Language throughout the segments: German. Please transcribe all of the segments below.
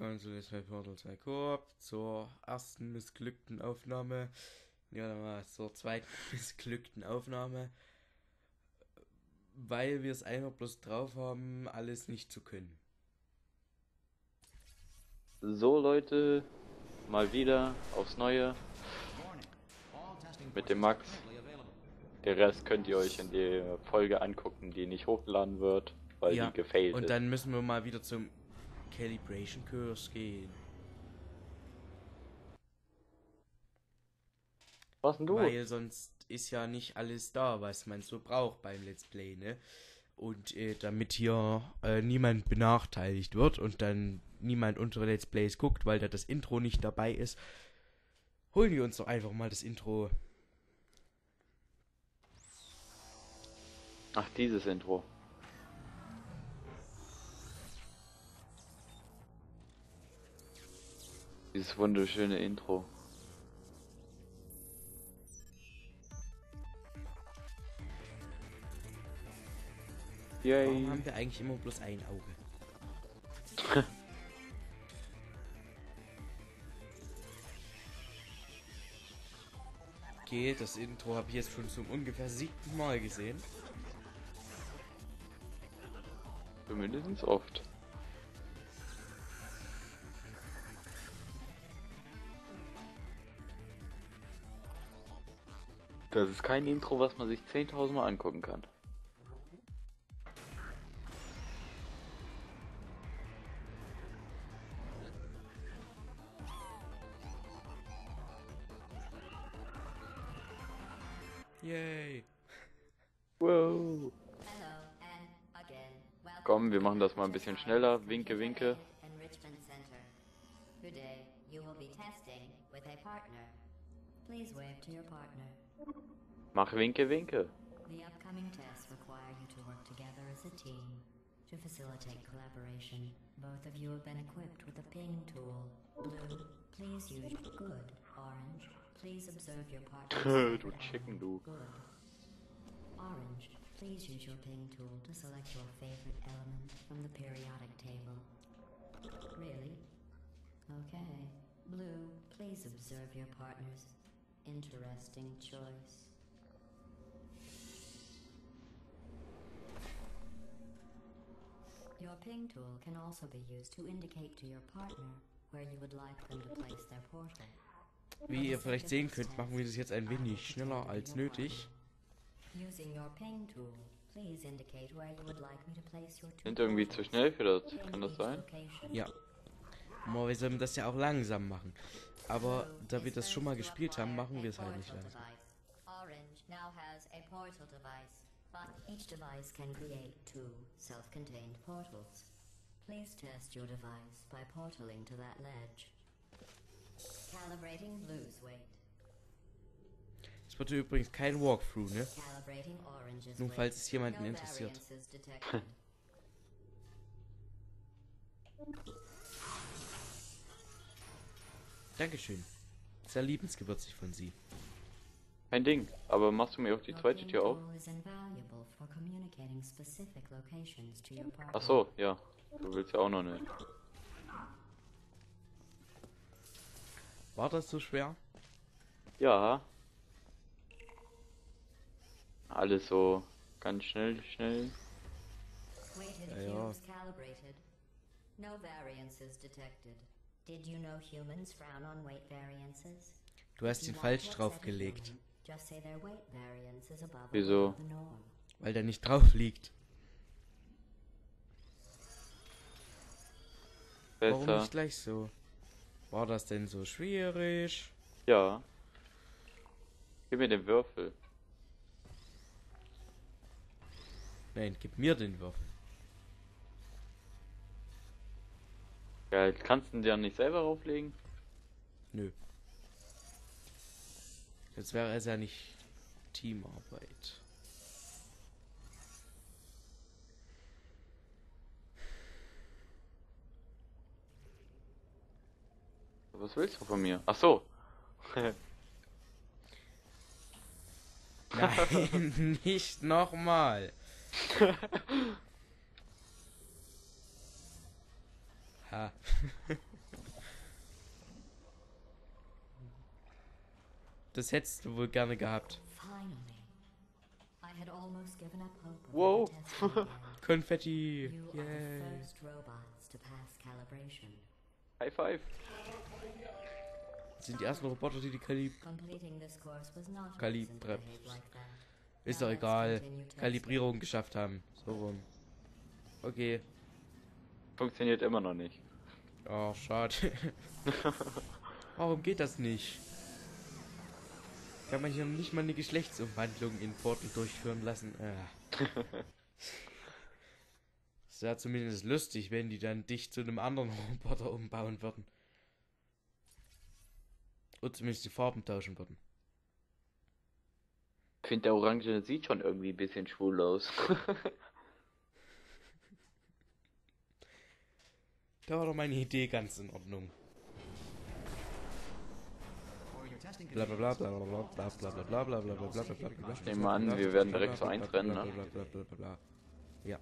willkommen zu Portal 2 Koop, zur ersten missglückten Aufnahme, zur zweiten missglückten Aufnahme, weil wir es einfach bloß drauf haben, alles nicht zu können. So Leute, mal wieder, aufs Neue, mit dem Max. Den Rest könnt ihr euch in der Folge angucken, die nicht hochgeladen wird, weil die gefailt ist. Und dann müssen wir mal wieder zum Calibration Curse gehen. Was denn du? Weil sonst ist ja nicht alles da, was man so braucht beim Let's Play, ne? Und damit hier niemand benachteiligt wird und dann niemand unsere Let's Plays guckt, weil da das Intro nicht dabei ist, holen wir uns doch einfach mal das Intro. Ach, dieses Intro. Dieses wunderschöne Intro. Yay. Warum haben wir eigentlich immer bloß ein Auge? Okay, das Intro habe ich jetzt schon zum ungefähr 7. Mal gesehen. Mindestens oft. Das ist kein Intro, was man sich 10.000 Mal angucken kann. Yay! Wow! Komm, wir machen das mal ein bisschen schneller. Winke, winke. Mach winke, winke. Du Chicken, du. Orange, please use your ping tool to select your favorite element from the periodic table. Really? Okay. Blue, please observe your partner's interesting choice. Your ping tool can also be used to indicate to your partner where you would like them to place their portal. Wie ihr vielleicht sehen könnt, machen wir das jetzt ein wenig schneller als nötig. Sind irgendwie zu schnell für das, kann das sein? Ja. Wir sollen das ja auch langsam machen. Aber da wir das schon mal gespielt haben, machen wir es halt nicht langsam. Es wird übrigens kein Walkthrough, ne? Nur falls es jemanden interessiert. Dankeschön. Sehr liebensgewürzig von Sie. Ein Ding, aber machst du mir auch die zweite Tür auf? Ach so, ja. Du willst ja auch noch eine. War das so schwer? Ja. Alles so ganz schnell. Ja. Du hast ihn falsch draufgelegt. Wieso? Weil der nicht drauf liegt. Besser. Warum nicht gleich so? War das denn so schwierig? Ja. Gib mir den Würfel. Nein, gib mir den Würfel. Ja, kannst du den ja nicht selber rauflegen? Nö. Jetzt wäre es ja nicht Teamarbeit. Was willst du von mir? Ach so. Nein, nicht nochmal. Ah. Das hättest du wohl gerne gehabt. Wow. Konfetti. Yay. High five. Das sind die ersten Roboter, die ist doch egal. Kalibrierung geschafft haben. So rum. Okay. Funktioniert immer noch nicht. Oh, schade. Warum geht das nicht? Kann man hier nicht mal eine Geschlechtsumwandlung in Portal durchführen lassen? Das wäre zumindest lustig, wenn die dann dich zu einem anderen Roboter umbauen würden. Und zumindest die Farben tauschen würden. Ich finde, der Orange sieht schon irgendwie ein bisschen schwul aus. Da war doch meine Idee ganz in Ordnung. Blablabla, blablabla, blablabla, blablabla, blablabla, blablabla. Ich nehme an, wir werden direkt so eintrennen, ne? Ja.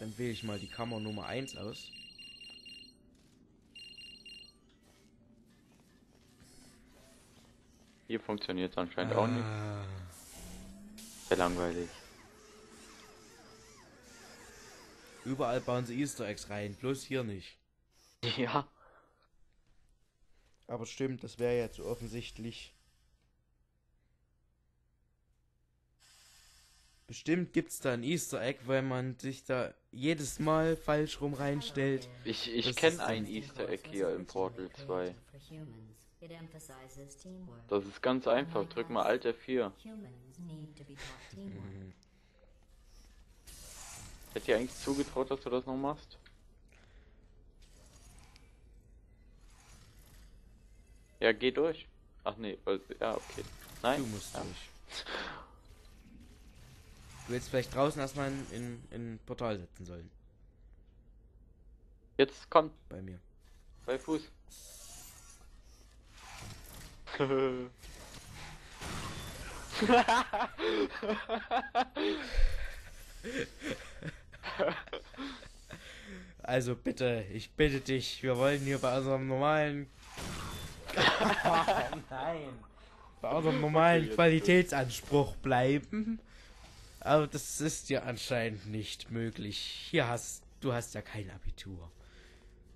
Dann wähle ich mal die Kammer Nummer 1 aus. Hier funktioniert es anscheinend auch nicht. Sehr langweilig. Überall bauen sie Easter Eggs rein, bloß hier nicht. Ja. Aber stimmt, das wäre ja zu offensichtlich. Bestimmt gibt's da ein Easter Egg, weil man sich da jedes Mal falsch rum reinstellt. Ich kenne ein Easter Egg hier im Portal 2. Das ist ganz einfach, drück mal Alt F4. Hätte dir eigentlich zugetraut, dass du das noch machst? Ja, geh durch. Ach nee, ja, okay. Nein, du musst durch. Du hättest vielleicht draußen erstmal in Portal setzen sollen. Jetzt kommt. Bei mir. Bei Fuß. Also bitte, ich bitte dich, wir wollen hier bei unserem normalen nein, bei unserem normalen Qualitätsanspruch bleiben. Aber das ist ja anscheinend nicht möglich. Du hast ja kein Abitur.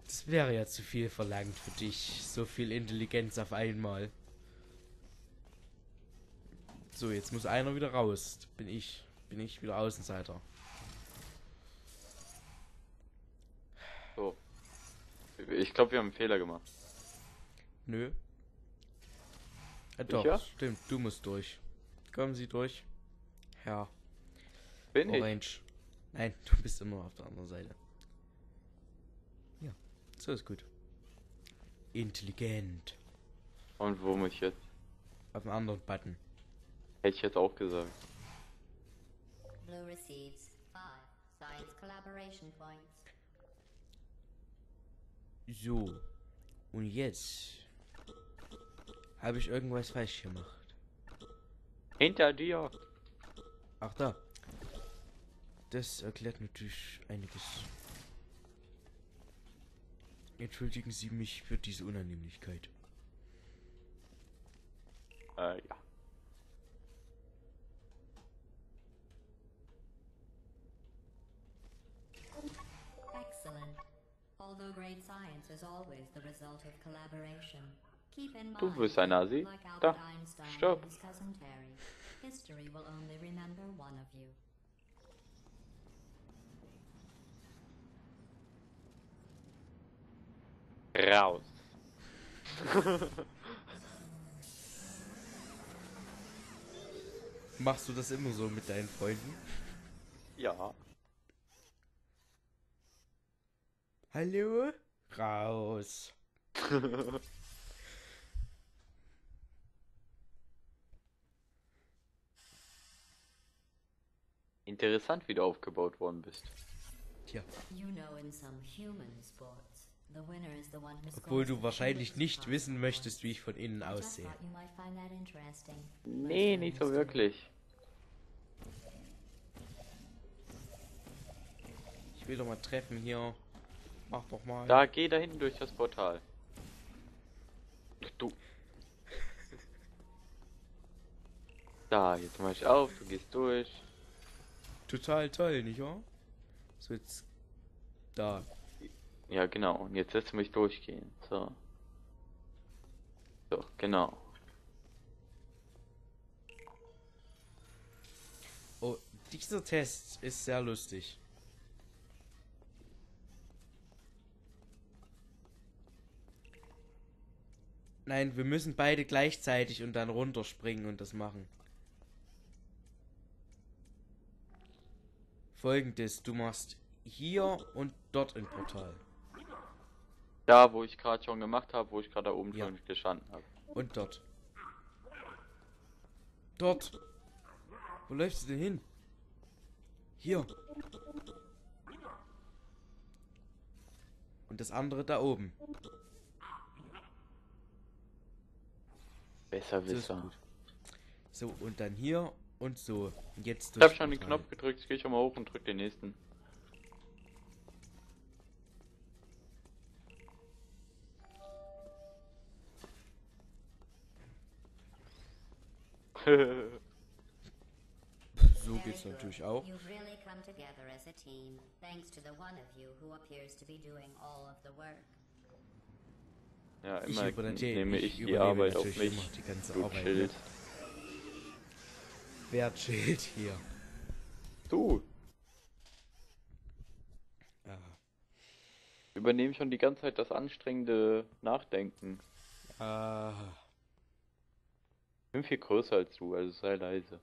Das wäre ja zu viel verlangt für dich, so viel Intelligenz auf einmal. So, jetzt muss einer wieder raus. Bin ich wieder Außenseiter. So. Ich glaube, wir haben einen Fehler gemacht. Nö. Doch, ja? Stimmt, du musst durch. Kommen Sie durch. Ja. Bin ich? Orange. Nein, du bist immer auf der anderen Seite. Ja, so ist gut. Intelligent. Und wo muss ich jetzt? Auf den anderen Button. Hätte ich jetzt auch gesagt. Blue receives 5 science collaboration points. So, und jetzt habe ich irgendwas falsch gemacht. Hinter dir. Ach da. Das erklärt natürlich einiges. Entschuldigen Sie mich für diese Unannehmlichkeit. Ja. Du bist ein Nazi? Da, stopp. Raus. Machst du das immer so mit deinen Freunden? Ja. Hallo? Raus. Interessant, wie du aufgebaut worden bist. Tja. Obwohl du wahrscheinlich nicht wissen möchtest, wie ich von innen aussehe. Nee, nicht so wirklich. Ich will doch mal treffen hier. Mach doch mal. Da, geh da hinten durch das Portal. Du. Da, jetzt mach ich auf, du gehst durch. Total toll, nicht wahr? So, jetzt... Da. Ja, genau. Und jetzt lässt du mich durchgehen. So. So, genau. Oh, dieser Test ist sehr lustig. Nein, wir müssen beide gleichzeitig und dann runterspringen und das machen. Folgendes, du machst hier und dort ein Portal. Da, wo ich gerade schon gemacht habe, wo ich gerade da oben ja schon gestanden habe. Und dort. Dort. Wo läufst du denn hin? Hier. Und das andere da oben. Besserwisser. So, und dann hier und so. Und jetzt. Ich habe schon den Knopf gedrückt, jetzt gehe ich schon mal hoch und drück den nächsten. So geht's natürlich auch. Ja, immer nehme ich die Arbeit auf mich. Die ganze Arbeit. Wer chillt hier? Du! Ja. Übernehme schon die ganze Zeit das anstrengende Nachdenken. Ah. Ich bin viel größer als du, also sei leise.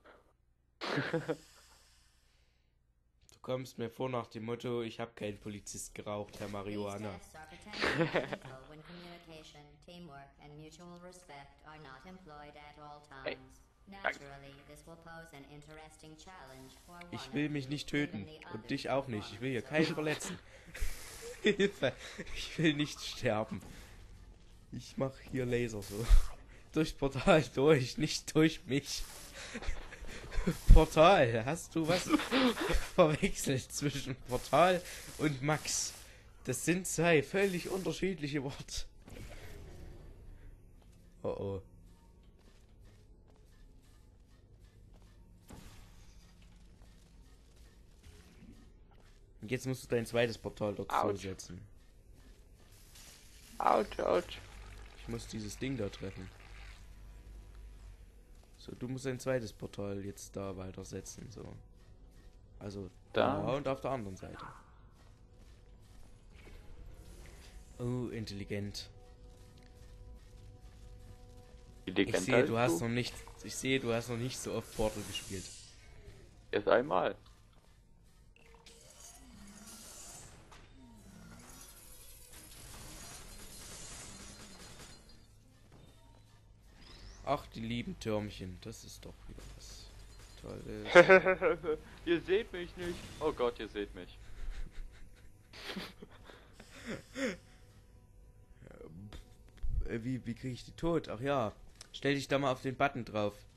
Du kommst mir vor nach dem Motto, ich habe keinen Polizist geraucht, Herr Marihuana. Hey. Ich will mich nicht töten und dich auch nicht. Ich will hier keinen verletzen. Hilfe! Ich will nicht sterben. Ich mache hier Laser so. Durchs Portal durch, nicht durch mich. Portal, hast du was verwechselt zwischen Portal und Max? Das sind zwei völlig unterschiedliche Worte. Oh oh. Und jetzt musst du dein zweites Portal dort setzen. Autsch, autsch. Ich muss dieses Ding da treffen. So, du musst dein zweites Portal jetzt da weiter setzen, so. Also, da und auf der anderen Seite. Oh, intelligent. Ich sehe, du hast noch nicht, so oft Portal gespielt. Erst einmal. Ach, die lieben Türmchen, das ist doch wieder was Tolles. Ihr seht mich nicht. Oh Gott, ihr seht mich. Wie kriege ich die tot? Ach ja, stell dich da mal auf den Button drauf.